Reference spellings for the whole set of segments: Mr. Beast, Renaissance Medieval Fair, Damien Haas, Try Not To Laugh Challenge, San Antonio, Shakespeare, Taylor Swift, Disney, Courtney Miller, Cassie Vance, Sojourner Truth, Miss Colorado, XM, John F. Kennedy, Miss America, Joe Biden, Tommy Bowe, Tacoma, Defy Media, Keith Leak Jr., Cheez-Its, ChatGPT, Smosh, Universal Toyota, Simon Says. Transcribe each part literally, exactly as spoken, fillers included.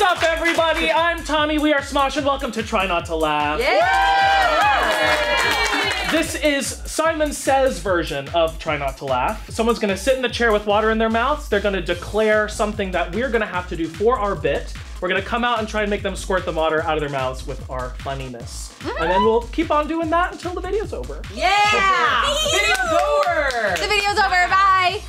What's up, everybody? I'm Tommy, we are Smosh, and welcome to Try Not to Laugh. Yeah. Yeah. This is Simon Says version of Try Not to Laugh. Someone's gonna sit in the chair with water in their mouths, they're gonna declare something that we're gonna have to do for our bit. We're gonna come out and try and make them squirt the water out of their mouths with our funniness. Mm-hmm. And then we'll keep on doing that until the video's over. Yeah! The video's over! The video's over, bye!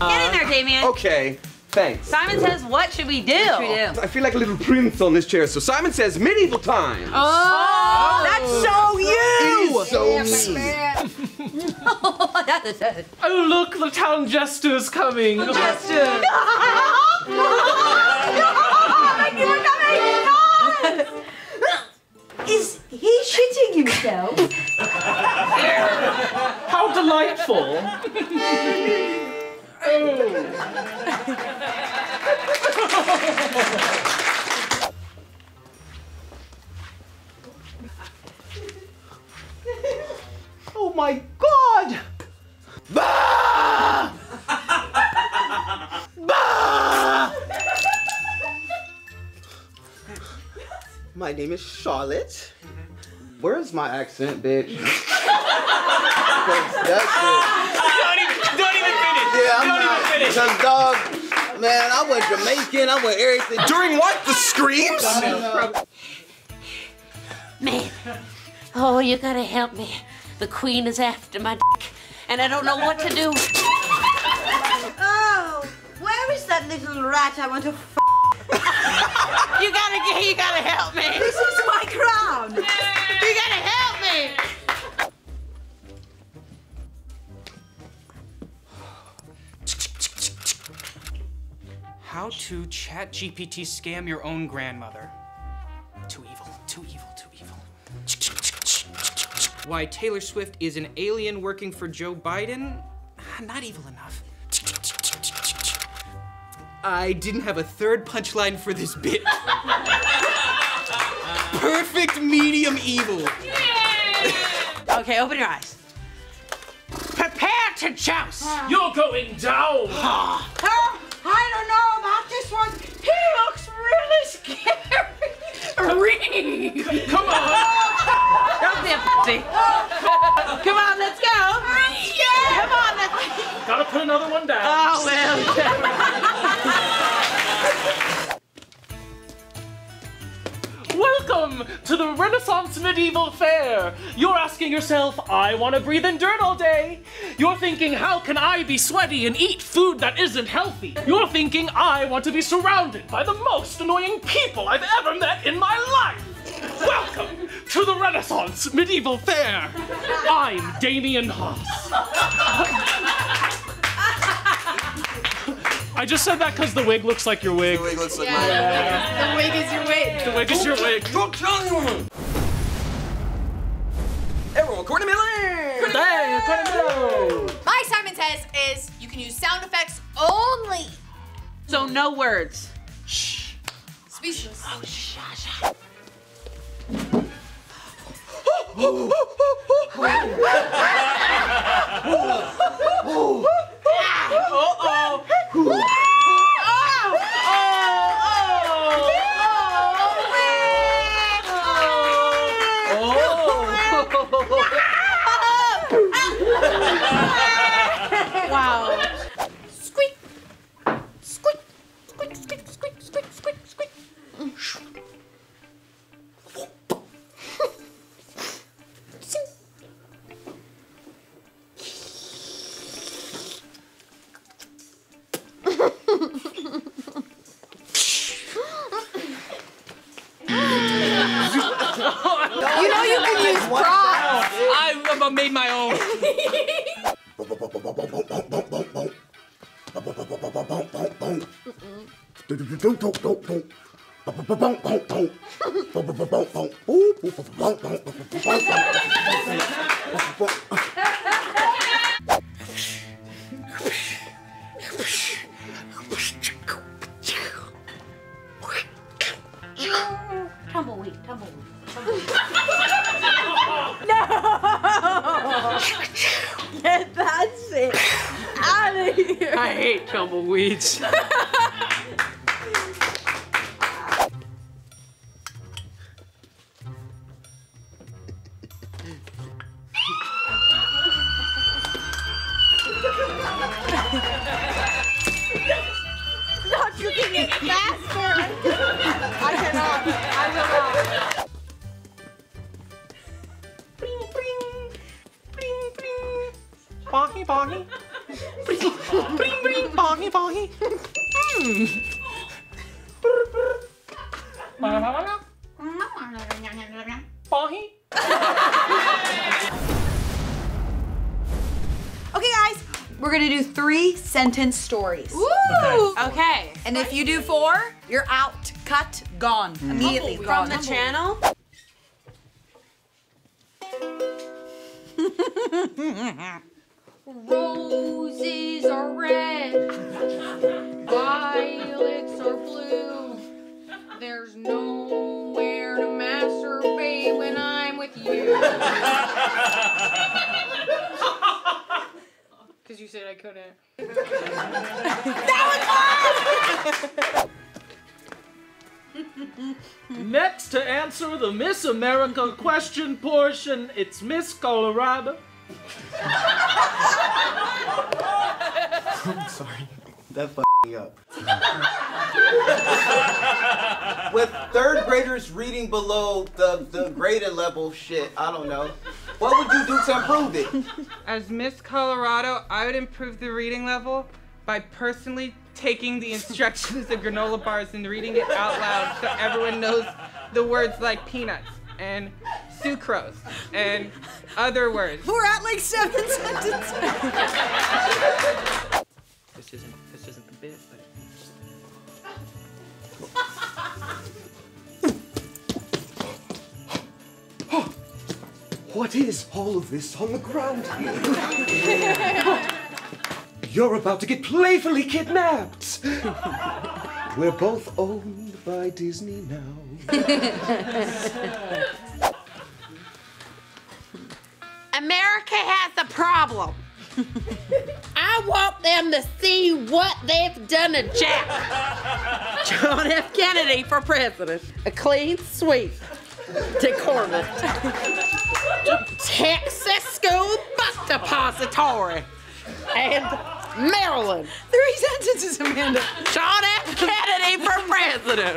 Uh, Get in there, Damien. Okay, thanks. Simon Says, what should we do? What should we do? I feel like a little prince on this chair. So Simon says medieval times. Oh, oh that's so you. It is so me. Oh, that is it. Oh, look, the town jester is coming. The jester. No! No! No! Thank you for coming. No! Is he shitting himself? How delightful. Oh. Oh my God! Bah! Bah! My name is Charlotte. Where's my accent, bitch? Yeah, I'm not, some dog, man, I went Jamaican, I went everything. During what? The screams? Man, oh, you gotta help me. The queen is after my dick, and I don't know what to do. Oh, where is that little rat I want to f***? You gotta, you gotta help me. This is my crown. You gotta help me. How to ChatGPT scam your own grandmother. Too evil, too evil, too evil. Why Taylor Swift is an alien working for Joe Biden? Not evil enough. I didn't have a third punchline for this bit. Perfect medium evil. Yay! Okay, open your eyes. Prepare to joust. Uh, You're going down. Uh, huh? I don't know about this one. He looks really scary. Come on. Don't be a pussy. Come on, let's go. Yeah. Come on, let's. Gotta put another one down. Oh well. Welcome to the Renaissance Medieval Fair. You're asking yourself, I want to breathe in dirt all day. You're thinking, how can I be sweaty and eat food that isn't healthy? You're thinking, I want to be surrounded by the most annoying people I've ever met in my life. Welcome to the Renaissance Medieval Fair. I'm Damien Haas. I just said that because the wig looks like your wig. The wig looks like yeah. my wig. Yeah. The wig is your wig. The wig don't, is your wig. Don't kill anyone! Everyone, Courtney Miller! Courtney Miller! Courtney Miller! My Simon Says is you can use sound effects only. So no words. Shh. Speechless. Oh, shh, shh. Uh-oh. Oh, oh, oh, wow. Squeak. Squeak. Squeak, squeak, squeak, squeak, squeak, squeak. Made my own. Tumbleweed, tumbleweed, tumbleweed. That's it. Out of here. I hate tumbleweeds. it faster. I cannot. I will not. Bring, bring. Bring, bring. Bonky, bonky. Bring, bring, bring. Bonky, bonky. Mm. Bonky. Okay, guys, we're gonna do three sentence stories. Ooh. Okay. And if you do four, you're out, cut, gone, mm. immediately Humble, gone. From the channel. Roses are red, violets are blue. There's nowhere to masturbate when I'm with you. Because you said I couldn't. That was hard! Next to answer the Miss America question portion, it's Miss Colorado. I'm sorry. That f***ing up. With third graders reading below the, the graded level shit, I don't know. What would you do to improve it? As Miss Colorado, I would improve the reading level by personally taking the instructions of granola bars and reading it out loud so everyone knows the words like peanuts and sucrose and other words. We're at like seven sentences. This isn't, this isn't the bit, but what is all of this on the ground here? You're about to get playfully kidnapped! We're both owned by Disney now. America has a problem. I want them to see what they've done to Jack. John F. Kennedy for president. A clean sweep. Decorment. Texas School Book Depository and Maryland. Three sentences, Amanda. John F. Kennedy for president.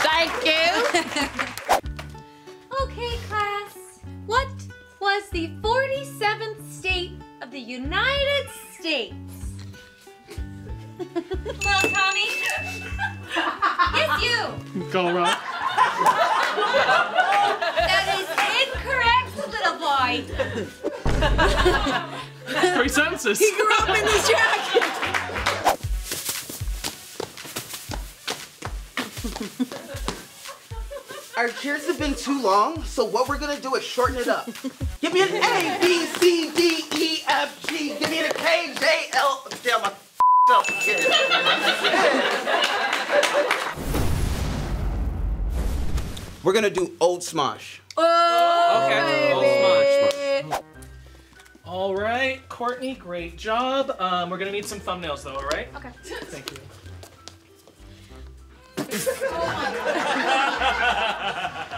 Thank you. Okay, class. What was the forty-seventh state of the United States? Well, Tommy. Yes, you. Colorado. That is incorrect, little boy. Three sentences. He grew up in this jacket. Our cheers have been too long, so what we're gonna do is shorten it up. Give me an A, B, C, D, E, F, G. Give me an A, K, J, L. Damn, I f***ed up. Yeah. We're gonna do Old Smosh. Oh, okay. Old Smosh. All right, Courtney, great job. Um, we're gonna need some thumbnails though, all right? Okay. Thank you. Oh,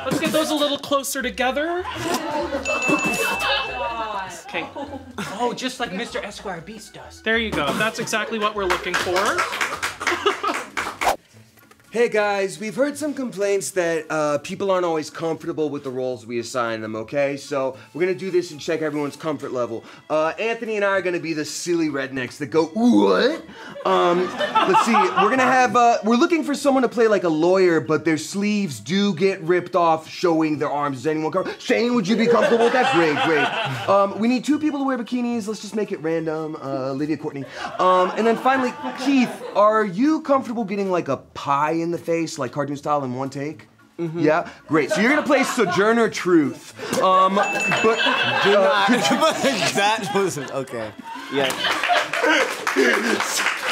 let's get those a little closer together. Oh, okay. Oh, just like Mister Esquire Beast does. There you go. That's exactly what we're looking for. Hey guys, we've heard some complaints that uh, people aren't always comfortable with the roles we assign them, okay? So we're gonna do this and check everyone's comfort level. Uh, Anthony and I are gonna be the silly rednecks that go, ooh, what? Um, let's see, we're gonna have, uh, we're looking for someone to play like a lawyer, but their sleeves do get ripped off, showing their arms. Is anyone comfortable? Shane, would you be comfortable with that? Great, great. Um, we need two people to wear bikinis. Let's just make it random. Uh, Lydia, Courtney. Um, and then finally, Keith, are you comfortable getting like a pie in the face, like cartoon style, in one take? Mm-hmm. Yeah? Great. So you're gonna play Sojourner Truth. Um, but... Do uh, not. That wasn't... Okay. Yeah.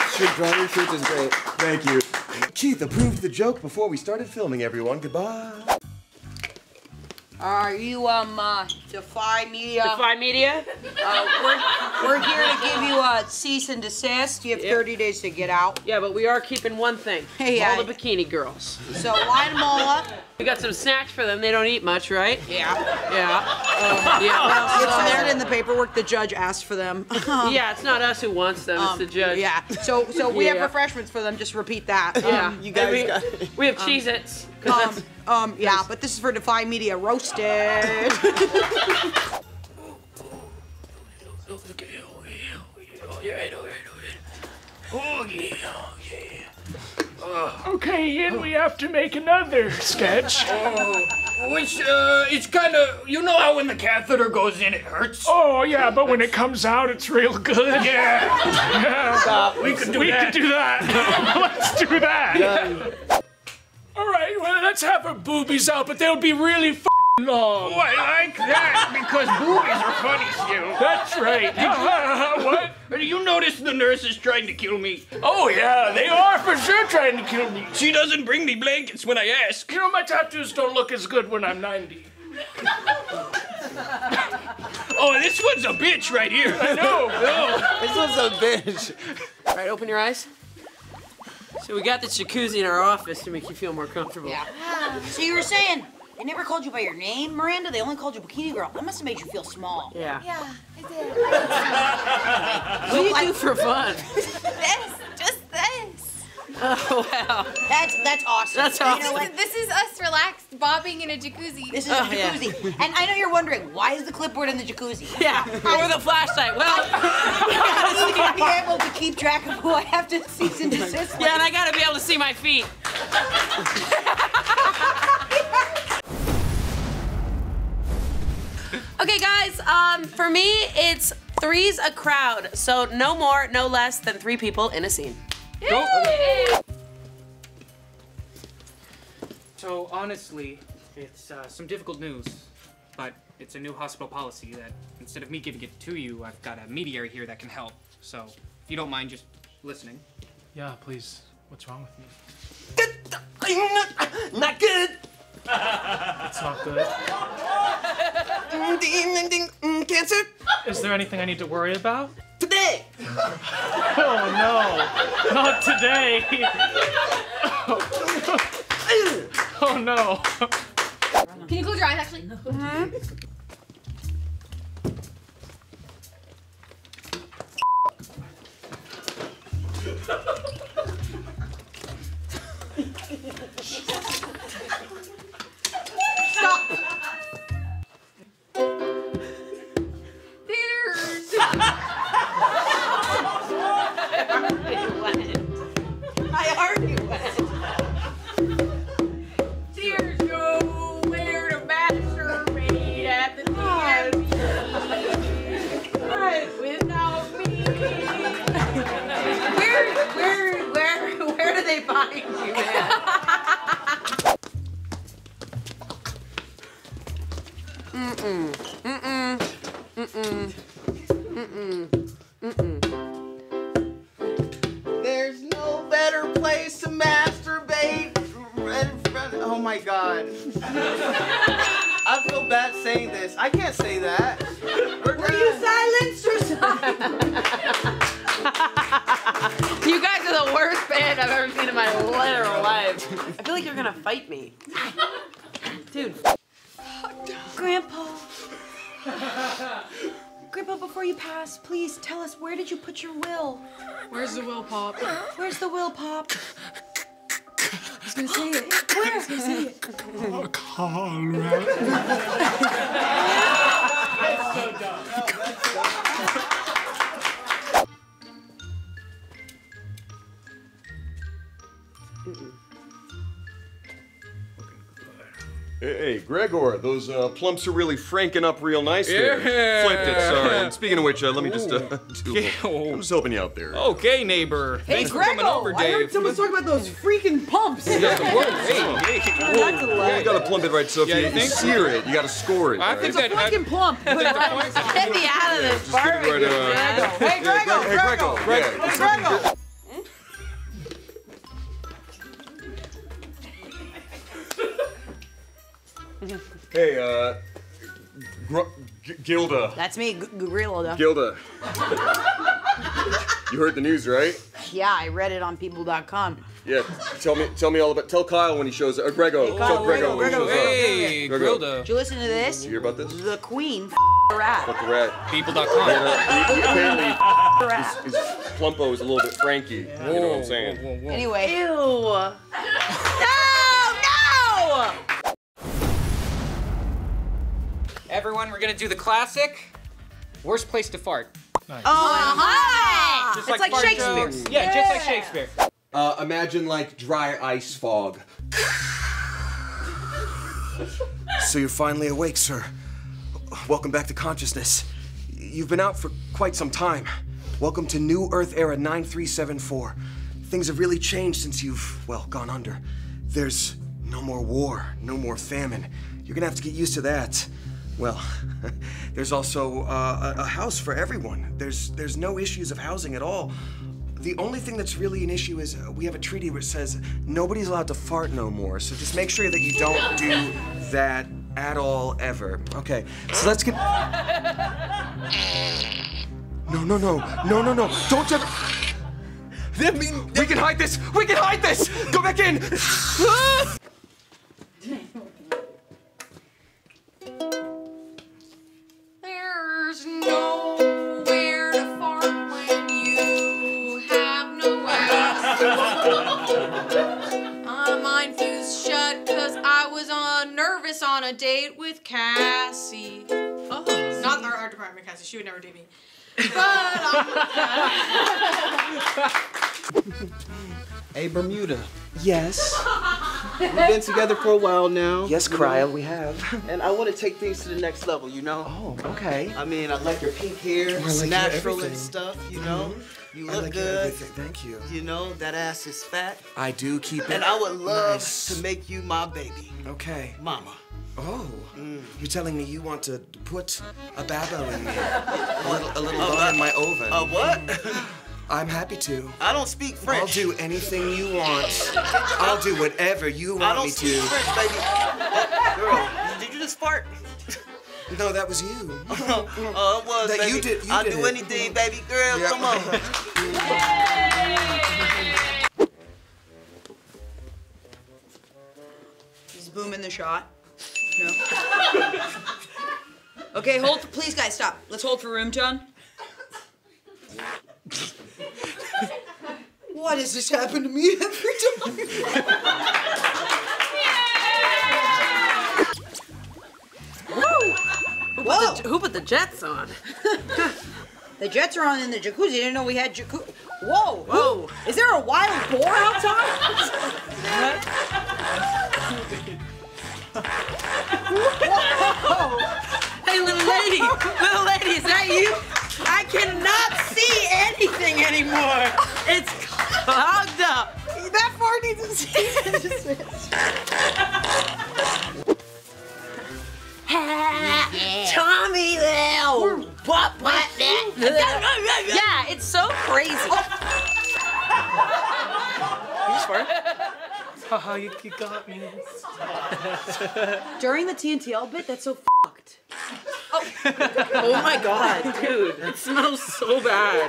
Sojourner Truth is great. Thank you. Keith approved the joke before we started filming, everyone. Goodbye. Are you, um, uh, Defy Media. Defy Media. Uh, we're, we're here to give you a cease and desist. You have yep. thirty days to get out. Yeah, but we are keeping one thing. Hey, all I, the bikini girls. So line them all up. We got some snacks for them. They don't eat much, right? Yeah. Yeah. Uh, yeah. Well, it says it in the paperwork. The judge asked for them. Yeah, it's not us who wants them. Um, it's the judge. Yeah. So so we yeah. have refreshments for them. Just repeat that. Yeah. Um, you guys. We, got it. We have um, Cheez-Its. Um, um, yeah, but this is for Defy Media Roasted. Okay, and we have to make another sketch. Oh, which, uh, it's kind of, you know how when the catheter goes in, it hurts? Oh, yeah, but when it comes out, it's real good. Yeah. Yeah. Stop. We could do we that. We could do that. Let's do that. Yeah. All right, well, let's have her boobies out, but they'll be really f***ing long. Oh, I like that, because boobies are funny, Stu. That's right. Did you, what? Did you notice the nurse is trying to kill me? Oh, yeah, they are for sure trying to kill me. She doesn't bring me blankets when I ask. You know, my tattoos don't look as good when I'm ninety. Oh, this one's a bitch right here. I know. No. This one's a bitch. All right, open your eyes. So we got the jacuzzi in our office to make you feel more comfortable. Yeah. So you were saying they never called you by your name, Miranda? They only called you Bikini Girl. That must have made you feel small. Yeah. Yeah, I did. What do you like, do for fun? This. Just this. Oh, wow. That's, that's awesome. That's awesome. You know what? This is us relaxed, bobbing in a jacuzzi. This is oh, a jacuzzi. Yeah. And I know you're wondering, why is the clipboard in the jacuzzi? Yeah, or the flashlight. Well... I gotta be able to keep track of who I have to cease and desist with. Yeah, and I gotta be able to see my feet. Okay, guys, um, for me, it's three's a crowd. So no more, no less than three people in a scene. Yay! Go. So honestly, it's uh, some difficult news, but it's a new hospital policy that instead of me giving it to you, I've got a mediator here that can help. So, if you don't mind just listening. Yeah, please. What's wrong with me? Good. Not good. It's not good. Ding, ding, ding, ding. Cancer? Is there anything I need to worry about? Today! Oh no. Not today. Oh no. Can you close your eyes, actually? Mm-hmm. Stop! Theaters! I already went. I already went. Mm-mm. Mm-mm. Mm-mm. Mm-mm. Mm-mm. There's no better place to masturbate in front of, oh my god. I feel bad saying this. I can't say that. We're Were you silenced or something? You guys are the worst band I've ever seen in my literal life. I feel like you're gonna fight me. Dude. Grandpa, Grandpa, before you pass, please tell us, where did you put your will? Where's the will, Pop? Where's the will, Pop? I was gonna say it. Where? I was gonna say it. Colorado. That's so dumb. Oh, that's dumb. Mm-mm. Hey, Gregor, those uh, plumps are really franking up real nice there. Yeah. Flipped it, sorry. And speaking of which, uh, let me just, uh, do yeah. I'm just helping you out there. Okay, neighbor. Hey, Thanks Gregor, for coming over, Dave. I heard someone talk about those freaking pumps. Hey, hey, hey. You gotta plump it right, so if yeah, you, you think? sear it, you gotta score it. I right? think that- It's a freaking plump. Get me out of this barbecue, Grego. Hey, Grego, Grego, Grego, Grego. Hey, uh, Gr G Gilda. That's me, G Grilda. Gilda. You heard the news, right? Yeah, I read it on people dot com. Yeah, tell me, tell me all about. Tell Kyle when he shows up. Uh, Grego. Hey, tell Grego when he shows up. Hey, Grilda. Did you listen to this? Did you hear about this? The Queen f the rat. Fuck the rat. people dot com. Apparently, his, his plumpo is a little bit Frankie. Whoa, you know what I'm saying? Whoa, whoa, whoa. Anyway. Ew. No! No! Everyone, we're gonna do the classic worst place to fart. Nice. Oh, hi! Just it's like, like Shakespeare. Yeah, yeah, just like Shakespeare. Uh, imagine like dry ice fog. So you're finally awake, sir. Welcome back to consciousness. You've been out for quite some time. Welcome to New Earth Era nine three seven four. Things have really changed since you've, well, gone under. There's no more war, no more famine. You're gonna have to get used to that. Well, there's also uh, a, a house for everyone. There's there's no issues of housing at all. The only thing that's really an issue is uh, we have a treaty which says nobody's allowed to fart no more. So just make sure that you don't do that at all ever. Okay, so let's get. No, no, no, no, no, no! Don't ever. I mean, we can hide this. We can hide this. Go back in. On a date with Cassie. Oh, not our art department, Cassie. She would never date me. But I'm hey, Bermuda. Yes. We've been together for a while now. Yes, Cryo, we have. And I want to take things to the next level, you know? Oh, okay. I mean, I like your pink hair. It's like natural and stuff, you know? Mm-hmm. You look like good. Thank you. You know, that ass is fat. I do keep it. And I would love nice. to make you my baby. Okay. Mama. Oh, mm. You're telling me you want to put a babo in me, a little, a little bun in my oven. A what? I'm happy to. I don't speak French. I'll do anything you want. I'll do whatever you want I don't me speak to. French, baby. Oh, girl, did you just fart? No, that was you. Oh, uh, it was. That baby. You did. You I'll did do it. anything, baby girl. Yeah. Come on. He's booming the shot. No. Okay, hold. For, please, guys, stop. Let's hold for room tone. Why does this happen to me every time? Yeah! Woo! Who, Whoa. Put the, who put the jets on? The jets are on in the jacuzzi. I didn't know we had jacuzzi. Whoa! Whoa! Who? Is there a wild boar outside? Whoa. Hey, little lady, little lady, is that you? I cannot see anything anymore. It's clogged up. That fart needs to see. Tommy, Lil. What? What? Yeah, it's so crazy. You just fart? Haha, you, you got me. During the T N T L bit, that's so fucked. Oh, oh my god, dude. It smells so bad.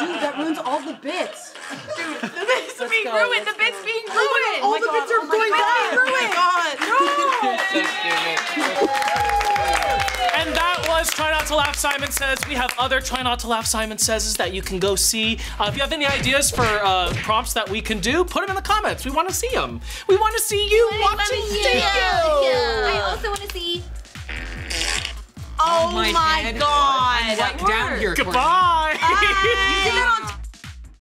Dude, that ruins all the bits. Dude, the bits let's being go, ruined. The bits go. being ruined. All oh the god, bits are oh going back. Oh my god. No. And that was Try Not to Laugh, Simon Says. We have other Try Not to Laugh, Simon Says that you can go see. Uh, if you have any ideas for uh, prompts that we can do, put them in the comments. We want to see them. We want to see you I watching video. Yeah. I also want to see. Oh, oh my, my god! Like down here. Goodbye. Uh, you did it on